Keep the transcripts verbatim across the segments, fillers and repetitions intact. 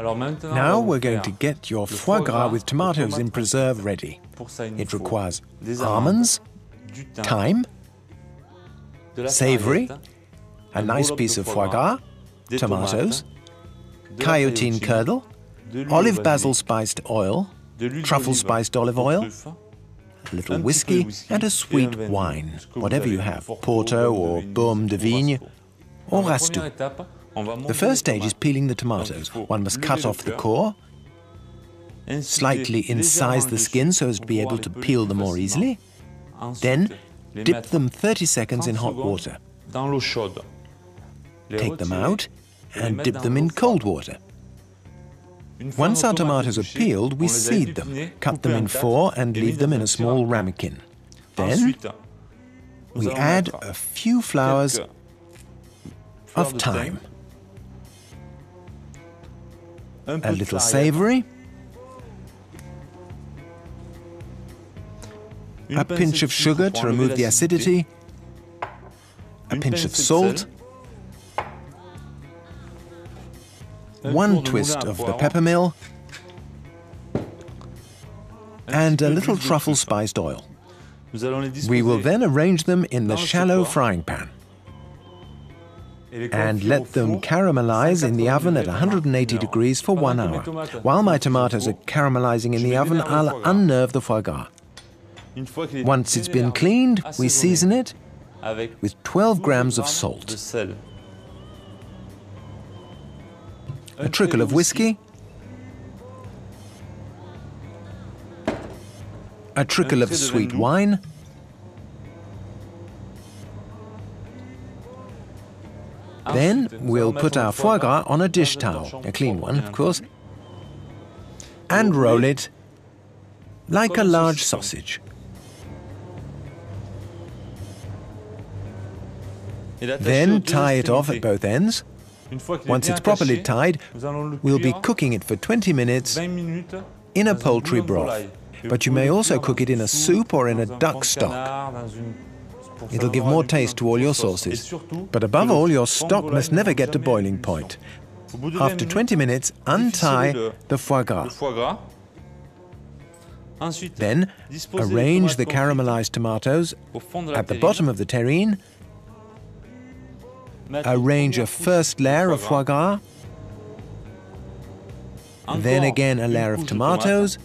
Now we're going to get your foie gras with tomatoes in preserve ready. It requires almonds, thyme, savory, a nice piece of foie gras, tomatoes, coyotine curdle, olive basil spiced oil, truffle spiced olive oil, a little whiskey and a sweet wine, whatever you have, Porto or Baume de Vigne or Rastu. The first stage is peeling the tomatoes. One must cut off the core, slightly incise the skin so as to be able to peel them more easily, then dip them thirty seconds in hot water. Take them out and dip them in cold water. Once our tomatoes are peeled, we seed them, cut them in four and leave them in a small ramekin. Then we add a few flowers of thyme, a little savory, a pinch of sugar to remove the acidity, a pinch of salt, one twist of the peppermill, and a little truffle-spiced oil. We will then arrange them in the shallow frying pan and let them caramelize in the oven at one hundred eighty degrees for one hour. While my tomatoes are caramelizing in the oven, I'll unnerve the foie gras. Once it's been cleaned, we season it with twelve grams of salt, a trickle of whiskey, a trickle of sweet wine, then we'll put our foie gras on a dish towel, a clean one, of course, and roll it like a large sausage. Then tie it off at both ends. Once it's properly tied, we'll be cooking it for twenty minutes in a poultry broth. But you may also cook it in a soup or in a duck stock. It'll give more taste to all your sauces. But above all, your stock must never get to boiling point. After twenty minutes, untie the foie gras. Then arrange the caramelized tomatoes at the bottom of the terrine. Arrange a first layer of foie gras, then again a layer of tomatoes,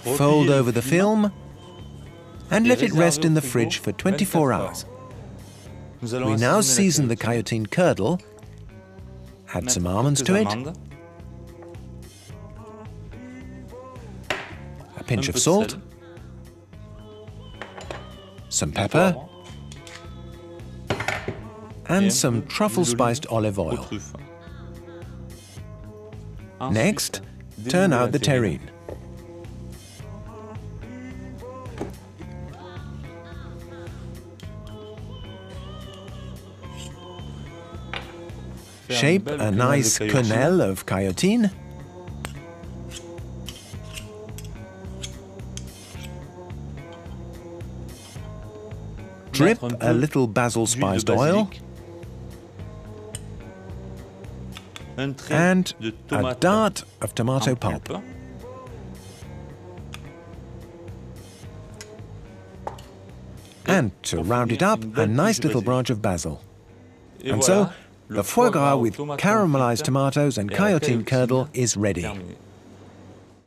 fold over the film, and let it rest in the fridge for twenty-four hours. We now season the coyotine curdle, add some almonds to it, a pinch of salt, some pepper, and some truffle-spiced olive oil. Next, turn out the terrine. Shape a nice quenelle of coyotine. Drip a little basil-spiced oil and a dart of tomato pulp. And to round it up, a nice little branch of basil. And so, the foie gras with caramelized tomatoes and coyotine curdle is ready.